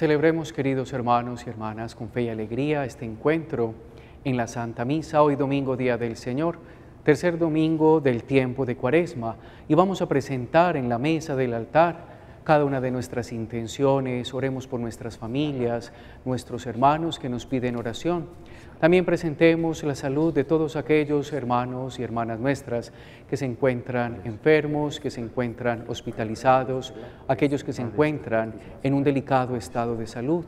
Celebremos, queridos hermanos y hermanas, con fe y alegría este encuentro en la Santa Misa, hoy domingo, Día del Señor, tercer domingo del tiempo de Cuaresma, y vamos a presentar en la mesa del altar cada una de nuestras intenciones. Oremos por nuestras familias, nuestros hermanos que nos piden oración. También presentemos la salud de todos aquellos hermanos y hermanas nuestras que se encuentran enfermos, que se encuentran hospitalizados, aquellos que se encuentran en un delicado estado de salud.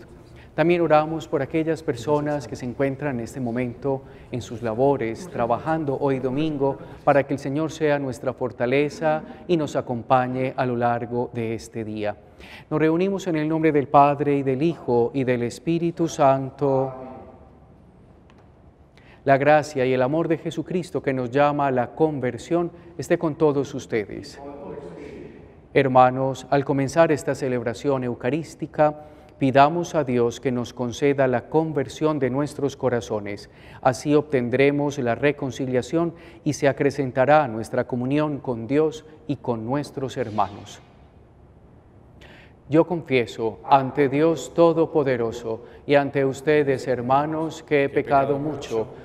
También oramos por aquellas personas que se encuentran en este momento en sus labores, trabajando hoy domingo, para que el Señor sea nuestra fortaleza y nos acompañe a lo largo de este día. Nos reunimos en el nombre del Padre, y del Hijo, y del Espíritu Santo. La gracia y el amor de Jesucristo, que nos llama a la conversión, esté con todos ustedes. Hermanos, al comenzar esta celebración eucarística, pidamos a Dios que nos conceda la conversión de nuestros corazones. Así obtendremos la reconciliación y se acrecentará nuestra comunión con Dios y con nuestros hermanos. Yo confieso ante Dios Todopoderoso y ante ustedes, hermanos, que he pecado mucho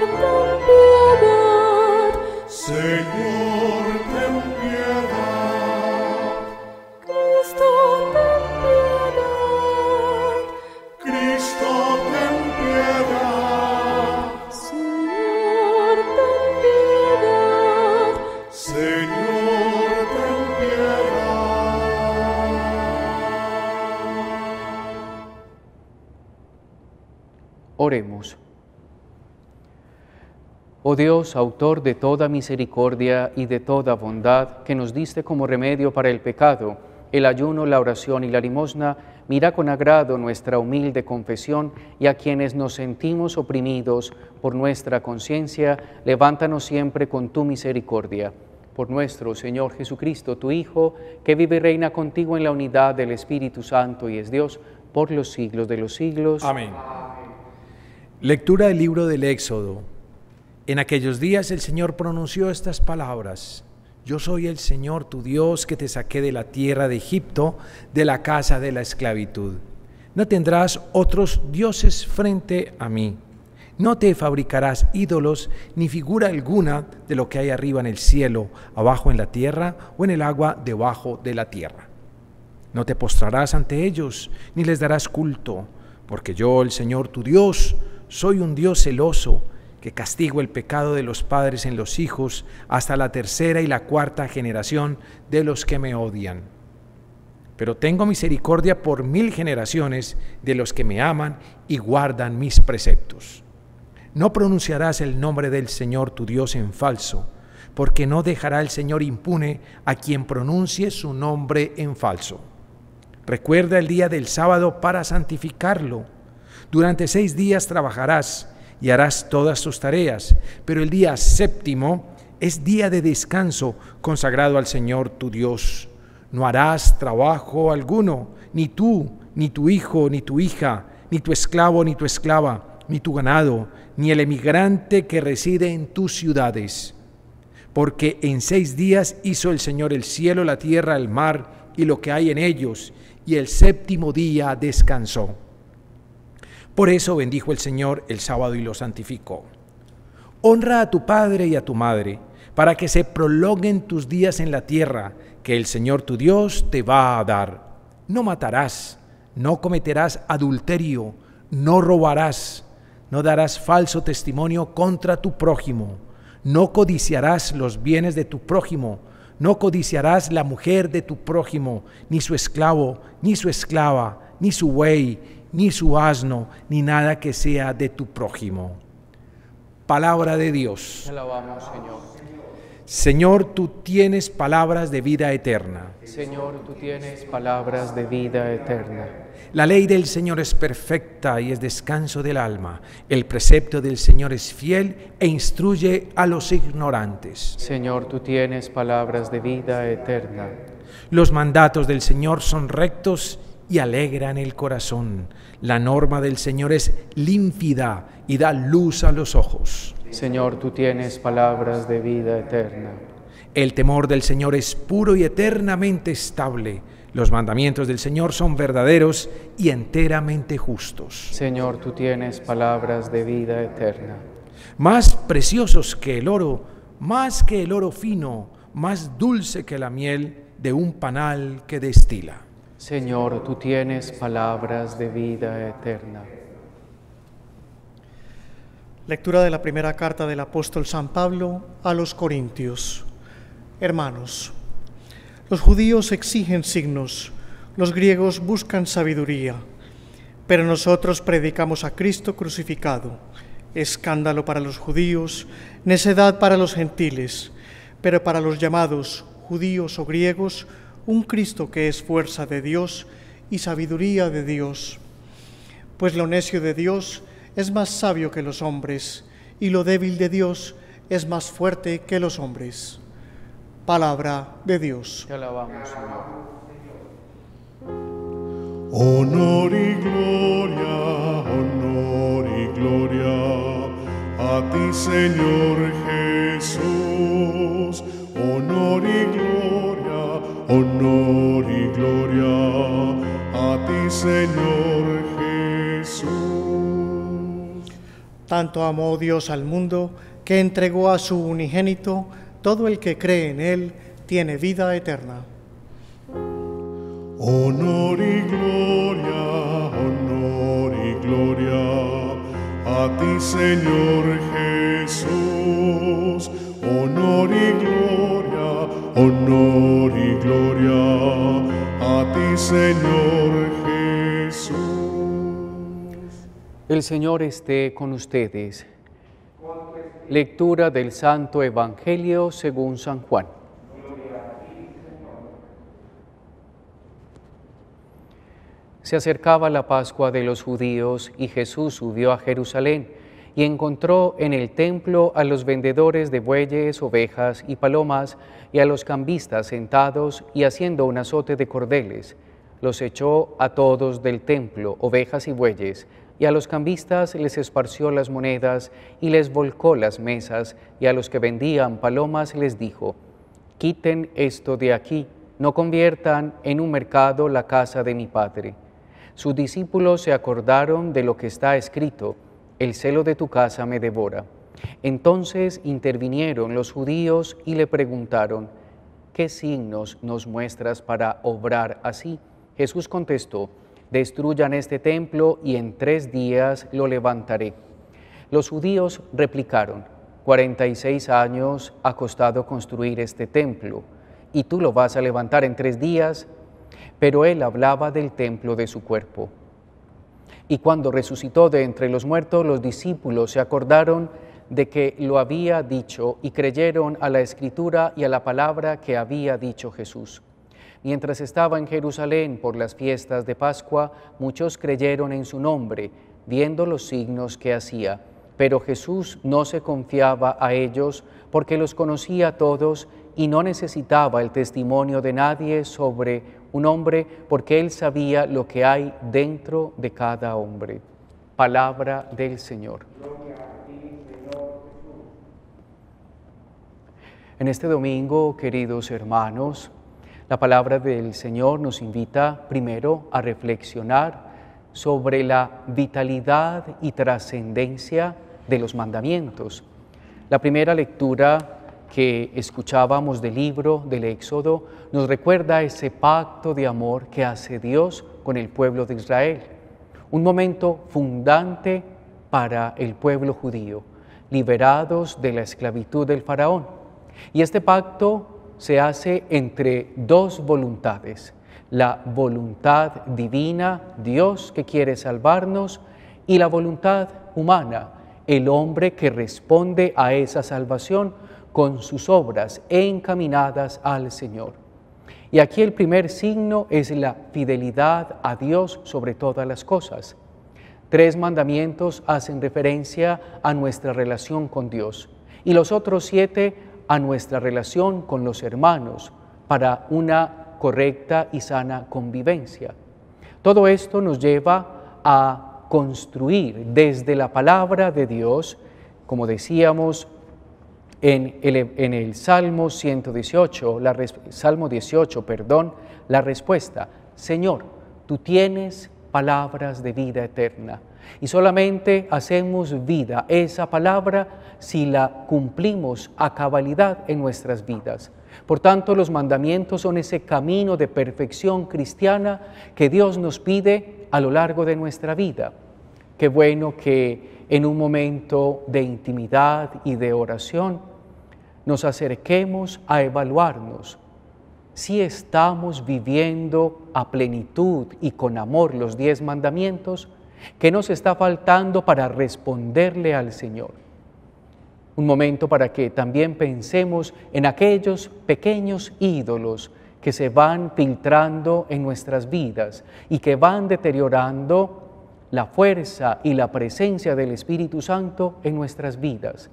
ten piedad. Señor, ten piedad. Cristo, ten piedad. Cristo, ten piedad. Señor, ten piedad. Señor. Oremos. Oh Dios, autor de toda misericordia y de toda bondad, que nos diste como remedio para el pecado el ayuno, la oración y la limosna, mira con agrado nuestra humilde confesión, y a quienes nos sentimos oprimidos por nuestra conciencia, levántanos siempre con tu misericordia. Por nuestro Señor Jesucristo, tu Hijo, que vive y reina contigo en la unidad del Espíritu Santo y es Dios, por los siglos de los siglos. Amén. Lectura del libro del Éxodo. En aquellos días el Señor pronunció estas palabras: Yo soy el Señor tu Dios, que te saqué de la tierra de Egipto, de la casa de la esclavitud. No tendrás otros dioses frente a mí. No te fabricarás ídolos ni figura alguna de lo que hay arriba en el cielo, abajo en la tierra o en el agua debajo de la tierra. No te postrarás ante ellos ni les darás culto, porque yo, el Señor tu Dios, soy un Dios celoso, que castigo el pecado de los padres en los hijos hasta la tercera y la cuarta generación de los que me odian. Pero tengo misericordia por 1000 generaciones de los que me aman y guardan mis preceptos. No pronunciarás el nombre del Señor tu Dios en falso, porque no dejará el Señor impune a quien pronuncie su nombre en falso. Recuerda el día del sábado para santificarlo. Durante 6 días trabajarás y harás todas tus tareas, pero el día séptimo es día de descanso consagrado al Señor tu Dios. No harás trabajo alguno, ni tú, ni tu hijo, ni tu hija, ni tu esclavo, ni tu esclava, ni tu ganado, ni el emigrante que reside en tus ciudades. Porque en 6 días hizo el Señor el cielo, la tierra, el mar y lo que hay en ellos, y el séptimo día descansó. Por eso bendijo el Señor el sábado y lo santificó. Honra a tu padre y a tu madre, para que se prolonguen tus días en la tierra, que el Señor tu Dios te va a dar. No matarás, no cometerás adulterio, no robarás, no darás falso testimonio contra tu prójimo, no codiciarás los bienes de tu prójimo, no codiciarás la mujer de tu prójimo, ni su esclavo, ni su esclava, ni su buey, ni su asno, ni nada que sea de tu prójimo. Palabra de Dios. Te alabamos, Señor. Señor, tú tienes palabras de vida eterna. Señor, tú tienes palabras de vida eterna. La ley del Señor es perfecta y es descanso del alma. El precepto del Señor es fiel e instruye a los ignorantes. Señor, tú tienes palabras de vida eterna. Los mandatos del Señor son rectos y alegran el corazón. La norma del Señor es límpida y da luz a los ojos. Señor, tú tienes palabras de vida eterna. El temor del Señor es puro y eternamente estable. Los mandamientos del Señor son verdaderos y enteramente justos. Señor, tú tienes palabras de vida eterna. Más preciosos que el oro, más que el oro fino, más dulce que la miel de un panal que destila. Señor, tú tienes palabras de vida eterna. Lectura de la primera carta del apóstol San Pablo a los Corintios. Hermanos, los judíos exigen signos, los griegos buscan sabiduría, pero nosotros predicamos a Cristo crucificado, escándalo para los judíos, necedad para los gentiles, pero para los llamados judíos o griegos, un Cristo que es fuerza de Dios y sabiduría de Dios. Pues lo necio de Dios es más sabio que los hombres, y lo débil de Dios es más fuerte que los hombres. Palabra de Dios. Te alabamos, Señor. Honor y gloria, honor y gloria a ti, Señor Jesús. Honor y gloria a ti, Señor Jesús. Tanto amó Dios al mundo, que entregó a su unigénito, todo el que cree en él tiene vida eterna. Honor y gloria a ti, Señor Jesús. Honor y gloria a ti, Señor Jesús. El Señor esté con ustedes. Lectura del Santo Evangelio según San Juan. Se acercaba la Pascua de los judíos y Jesús subió a Jerusalén y encontró en el templo a los vendedores de bueyes, ovejas y palomas y a los cambistas sentados y haciendo un azote de cordeles. Los echó a todos del templo, ovejas y bueyes, y a los cambistas les esparció las monedas y les volcó las mesas, y a los que vendían palomas les dijo: quiten esto de aquí, no conviertan en un mercado la casa de mi Padre. Sus discípulos se acordaron de lo que está escrito: el celo de tu casa me devora. Entonces intervinieron los judíos y le preguntaron: ¿qué signos nos muestras para obrar así? Jesús contestó: destruyan este templo y en 3 días lo levantaré. Los judíos replicaron: 46 años ha costado construir este templo, ¿y tú lo vas a levantar en 3 días? Pero él hablaba del templo de su cuerpo. Y cuando resucitó de entre los muertos, los discípulos se acordaron de que lo había dicho y creyeron a la Escritura y a la palabra que había dicho Jesús. Mientras estaba en Jerusalén por las fiestas de Pascua, muchos creyeron en su nombre, viendo los signos que hacía. Pero Jesús no se confiaba a ellos, porque los conocía a todos y no necesitaba el testimonio de nadie sobre un hombre, porque él sabía lo que hay dentro de cada hombre. Palabra del Señor. En este domingo, queridos hermanos, la palabra del Señor nos invita primero a reflexionar sobre la vitalidad y trascendencia de los mandamientos. La primera lectura que escuchábamos del libro del Éxodo nos recuerda ese pacto de amor que hace Dios con el pueblo de Israel. Un momento fundante para el pueblo judío, liberados de la esclavitud del faraón. Y este pacto se hace entre dos voluntades: la voluntad divina, Dios que quiere salvarnos, y la voluntad humana, el hombre que responde a esa salvación con sus obras encaminadas al Señor. Y aquí el primer signo es la fidelidad a Dios sobre todas las cosas. Tres mandamientos hacen referencia a nuestra relación con Dios y los otros siete a nuestra relación con los hermanos para una correcta y sana convivencia. Todo esto nos lleva a construir desde la palabra de Dios, como decíamos en el Salmo 118, Salmo 18, la respuesta: Señor, tú tienes palabras de vida eterna. Y solamente hacemos vida esa palabra si la cumplimos a cabalidad en nuestras vidas. Por tanto, los mandamientos son ese camino de perfección cristiana que Dios nos pide a lo largo de nuestra vida. Qué bueno que en un momento de intimidad y de oración nos acerquemos a evaluarnos. Si estamos viviendo a plenitud y con amor los 10 mandamientos, ¿qué nos está faltando para responderle al Señor? Un momento para que también pensemos en aquellos pequeños ídolos que se van filtrando en nuestras vidas y que van deteriorando la fuerza y la presencia del Espíritu Santo en nuestras vidas.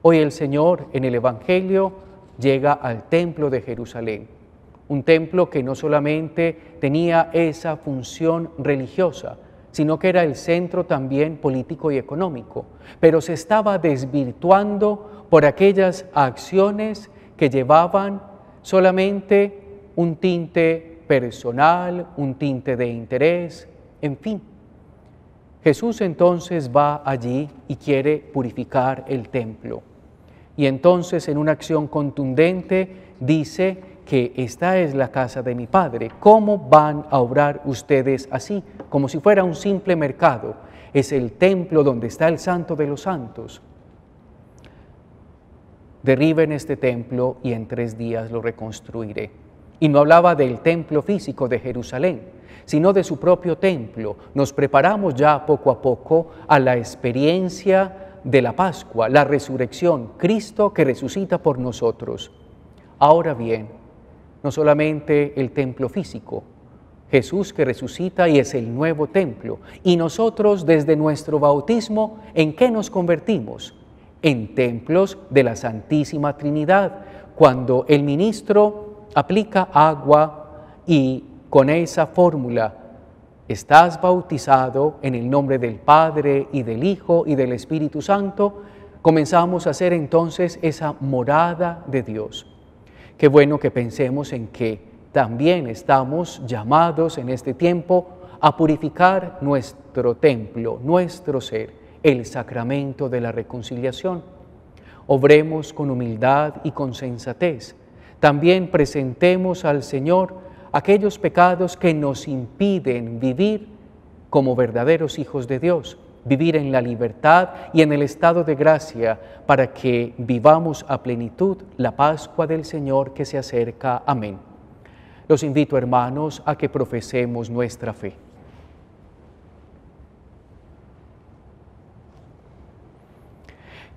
Hoy el Señor en el Evangelio llega al templo de Jerusalén. Un templo que no solamente tenía esa función religiosa, sino que era el centro también político y económico, pero se estaba desvirtuando por aquellas acciones que llevaban solamente un tinte personal, un tinte de interés, en fin. Jesús entonces va allí y quiere purificar el templo. Y entonces en una acción contundente dice que esta es la casa de mi Padre. ¿Cómo van a obrar ustedes así? Como si fuera un simple mercado. Es el templo donde está el Santo de los Santos. Derriben este templo y en 3 días lo reconstruiré. Y no hablaba del templo físico de Jerusalén, sino de su propio templo. Nos preparamos ya poco a poco a la experiencia de la Pascua, la resurrección, Cristo que resucita por nosotros. Ahora bien, no solamente el templo físico, Jesús que resucita y es el nuevo templo. Y nosotros desde nuestro bautismo, ¿en qué nos convertimos? En templos de la Santísima Trinidad, cuando el ministro aplica agua y con esa fórmula, estás bautizado en el nombre del Padre y del Hijo y del Espíritu Santo, comenzamos a hacer entonces esa morada de Dios. Qué bueno que pensemos en que también estamos llamados en este tiempo a purificar nuestro templo, nuestro ser, el sacramento de la reconciliación. Obremos con humildad y con sensatez. También presentemos al Señor aquellos pecados que nos impiden vivir como verdaderos hijos de Dios, vivir en la libertad y en el estado de gracia para que vivamos a plenitud la Pascua del Señor que se acerca. Amén. Los invito, hermanos, a que profesemos nuestra fe.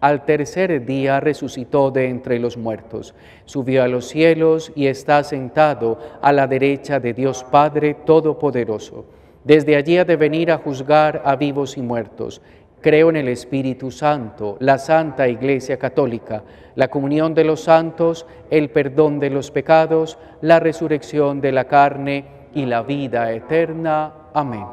Al tercer día resucitó de entre los muertos, subió a los cielos y está sentado a la derecha de Dios Padre Todopoderoso. Desde allí ha de venir a juzgar a vivos y muertos. Creo en el Espíritu Santo, la Santa Iglesia Católica, la comunión de los santos, el perdón de los pecados, la resurrección de la carne y la vida eterna. Amén.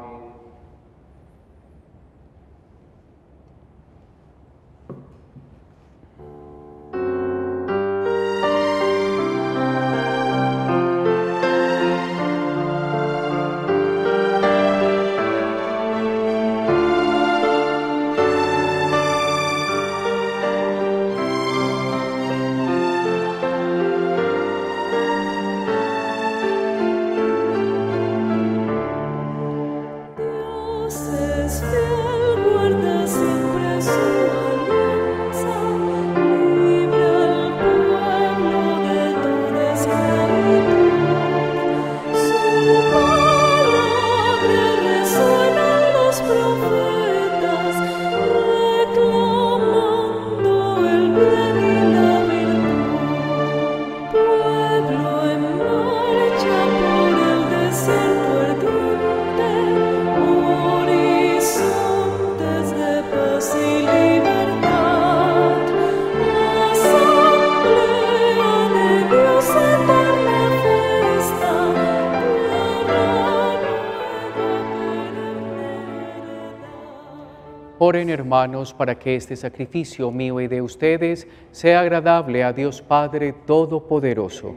Oren, hermanos, para que este sacrificio mío y de ustedes sea agradable a Dios Padre Todopoderoso.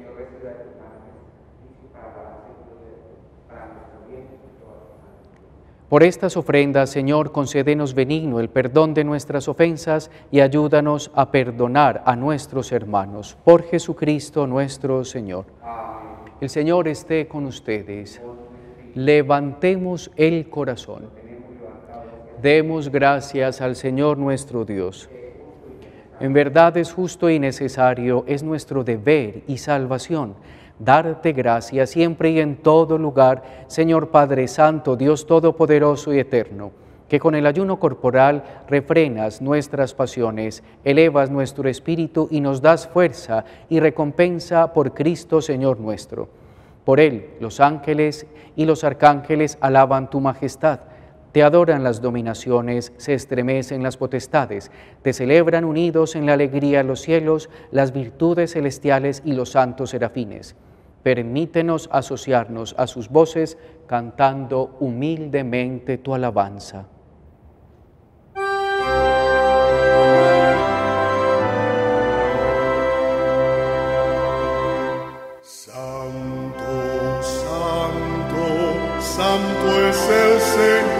Por estas ofrendas, Señor, concédenos benigno el perdón de nuestras ofensas y ayúdanos a perdonar a nuestros hermanos. Por Jesucristo nuestro Señor. Amén. El Señor esté con ustedes. Levantemos el corazón. Demos gracias al Señor nuestro Dios. En verdad es justo y necesario, es nuestro deber y salvación, darte gracias siempre y en todo lugar, Señor Padre Santo, Dios Todopoderoso y Eterno, que con el ayuno corporal refrenas nuestras pasiones, elevas nuestro espíritu y nos das fuerza y recompensa por Cristo Señor nuestro. Por Él, los ángeles y los arcángeles alaban tu majestad. Te adoran las dominaciones, se estremecen las potestades, te celebran unidos en la alegría los cielos, las virtudes celestiales y los santos serafines. Permítenos asociarnos a sus voces, cantando humildemente tu alabanza. Santo, santo, santo es el Señor.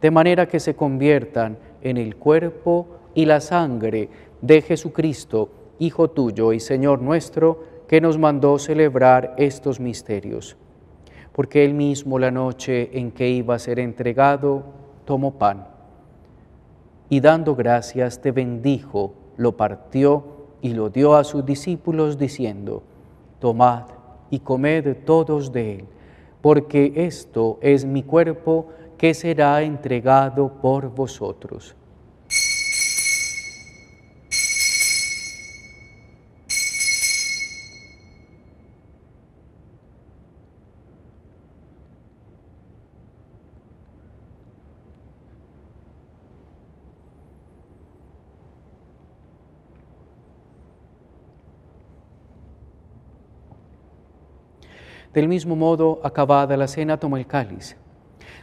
de manera que se conviertan en el cuerpo y la sangre de Jesucristo, Hijo tuyo y Señor nuestro, que nos mandó celebrar estos misterios. Porque Él mismo, la noche en que iba a ser entregado, tomó pan, y dando gracias te bendijo, lo partió y lo dio a sus discípulos, diciendo: Tomad y comed todos de él, porque esto es mi cuerpo, que será entregado por vosotros. Del mismo modo, acabada la cena, tomó el cáliz.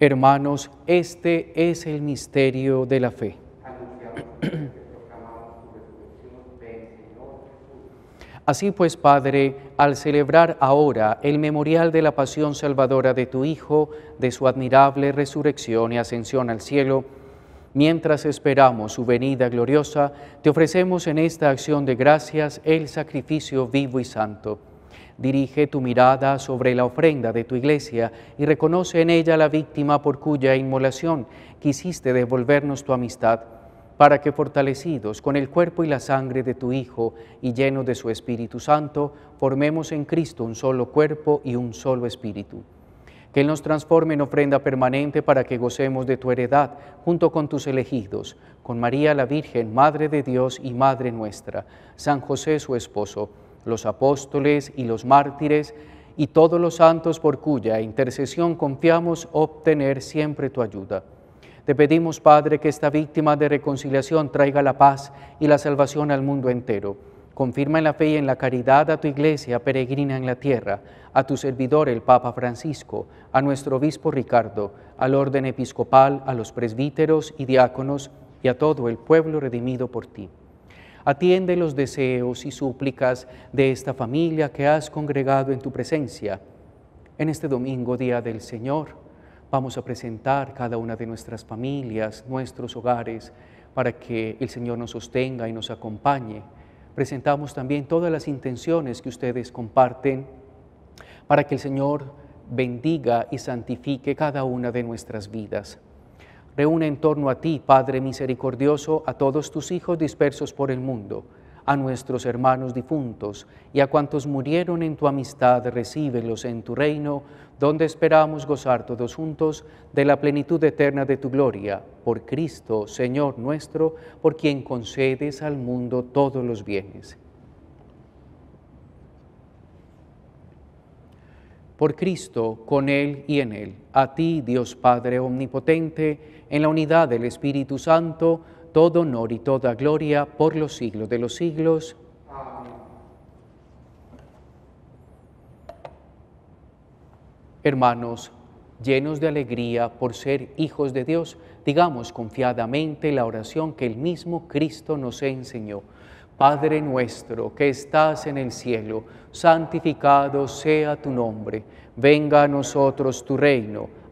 Hermanos, este es el misterio de la fe. Así pues, Padre, al celebrar ahora el memorial de la pasión salvadora de tu Hijo, de su admirable resurrección y ascensión al cielo, mientras esperamos su venida gloriosa, te ofrecemos en esta acción de gracias el sacrificio vivo y santo. Dirige tu mirada sobre la ofrenda de tu Iglesia y reconoce en ella la víctima por cuya inmolación quisiste devolvernos tu amistad, para que, fortalecidos con el cuerpo y la sangre de tu Hijo y llenos de su Espíritu Santo, formemos en Cristo un solo cuerpo y un solo espíritu. que Él nos transforme en ofrenda permanente para que gocemos de tu heredad, junto con tus elegidos, con María la Virgen, Madre de Dios y Madre nuestra, San José su esposo, los apóstoles y los mártires, y todos los santos por cuya intercesión confiamos obtener siempre tu ayuda. Te pedimos, Padre, que esta víctima de reconciliación traiga la paz y la salvación al mundo entero. Confirma en la fe y en la caridad a tu Iglesia peregrina en la tierra, a tu servidor el Papa Francisco, a nuestro obispo Ricardo, al orden episcopal, a los presbíteros y diáconos y a todo el pueblo redimido por ti. Atiende los deseos y súplicas de esta familia que has congregado en tu presencia. En este domingo, Día del Señor, vamos a presentar cada una de nuestras familias, nuestros hogares, para que el Señor nos sostenga y nos acompañe. Presentamos también todas las intenciones que ustedes comparten para que el Señor bendiga y santifique cada una de nuestras vidas. Reúne en torno a ti, Padre misericordioso, a todos tus hijos dispersos por el mundo, a nuestros hermanos difuntos y a cuantos murieron en tu amistad, recíbelos en tu reino, donde esperamos gozar todos juntos de la plenitud eterna de tu gloria, por Cristo, Señor nuestro, por quien concedes al mundo todos los bienes. Por Cristo, con Él y en Él, a ti, Dios Padre omnipotente, en la unidad del Espíritu Santo, todo honor y toda gloria por los siglos de los siglos. Amén. Hermanos, llenos de alegría por ser hijos de Dios, digamos confiadamente la oración que el mismo Cristo nos enseñó. Padre nuestro que estás en el cielo, santificado sea tu nombre. Venga a nosotros tu reino,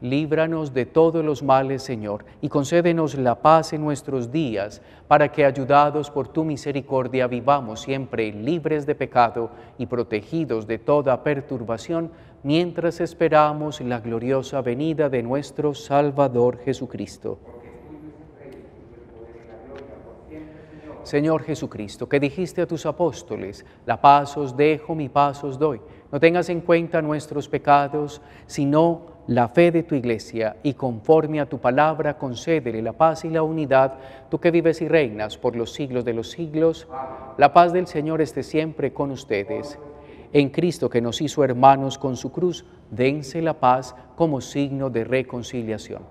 Líbranos de todos los males, Señor, y concédenos la paz en nuestros días, para que, ayudados por tu misericordia, vivamos siempre libres de pecado y protegidos de toda perturbación, mientras esperamos la gloriosa venida de nuestro Salvador Jesucristo. Señor Jesucristo, que dijiste a tus apóstoles, la paz os dejo, mi paz os doy. No tengas en cuenta nuestros pecados, sino la fe de tu Iglesia, y conforme a tu palabra concédele la paz y la unidad, tú que vives y reinas por los siglos de los siglos. La paz del Señor esté siempre con ustedes. En Cristo que nos hizo hermanos con su cruz, dense la paz como signo de reconciliación.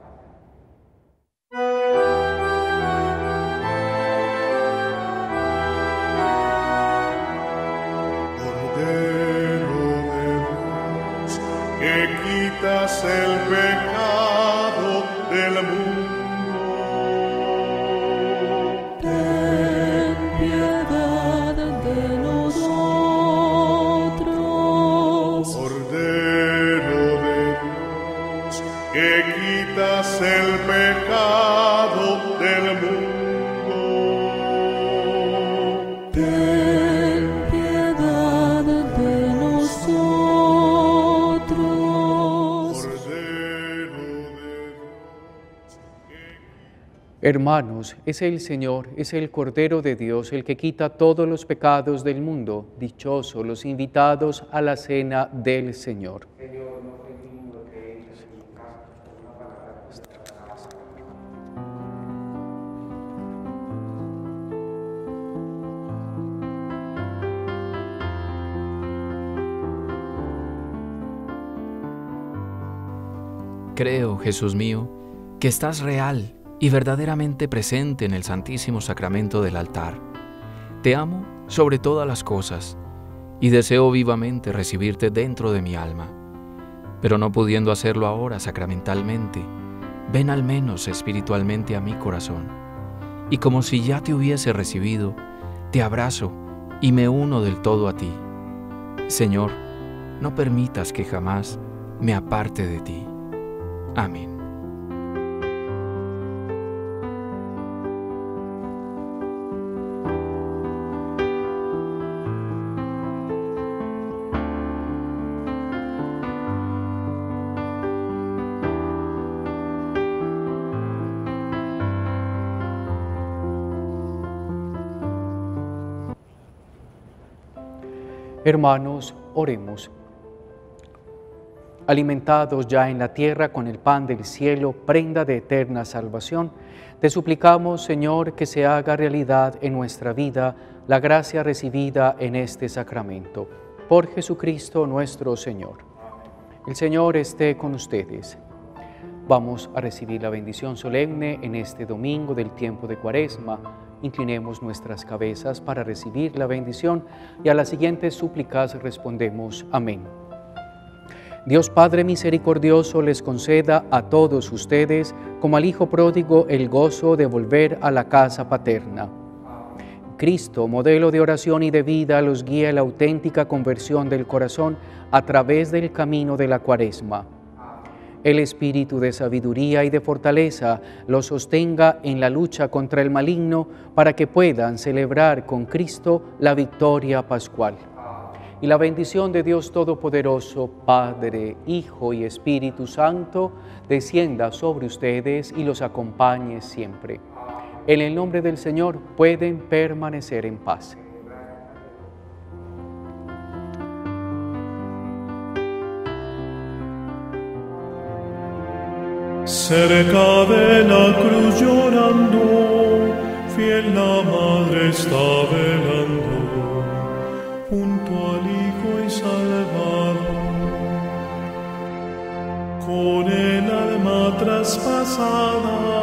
Cordero de Dios, que quitas el pecado del mundo. El pecado del mundo. Ten piedad de nosotros. Hermanos, es el Señor, es el Cordero de Dios, el que quita todos los pecados del mundo. Dichosos los invitados a la cena del Señor. Creo, Jesús mío, que estás real y verdaderamente presente en el Santísimo Sacramento del altar. Te amo sobre todas las cosas y deseo vivamente recibirte dentro de mi alma. Pero no pudiendo hacerlo ahora sacramentalmente, ven al menos espiritualmente a mi corazón. Y como si ya te hubiese recibido, te abrazo y me uno del todo a ti. Señor, no permitas que jamás me aparte de ti. Amén. Hermanos, oremos. Alimentados ya en la tierra con el pan del cielo, prenda de eterna salvación, te suplicamos, Señor, que se haga realidad en nuestra vida la gracia recibida en este sacramento. Por Jesucristo nuestro Señor. El Señor esté con ustedes. Vamos a recibir la bendición solemne en este domingo del tiempo de Cuaresma. Inclinemos nuestras cabezas para recibir la bendición y a las siguientes súplicas respondemos amén. Dios Padre misericordioso les conceda a todos ustedes, como al Hijo pródigo, el gozo de volver a la casa paterna. Cristo, modelo de oración y de vida, los guía a la auténtica conversión del corazón a través del camino de la Cuaresma. El espíritu de sabiduría y de fortaleza los sostenga en la lucha contra el maligno para que puedan celebrar con Cristo la victoria pascual. Y la bendición de Dios Todopoderoso, Padre, Hijo y Espíritu Santo, descienda sobre ustedes y los acompañe siempre. En el nombre del Señor pueden permanecer en paz. Cerca de la cruz llorando, fiel la madre está velando. Junto al Hijo y Salvador, con el alma traspasada,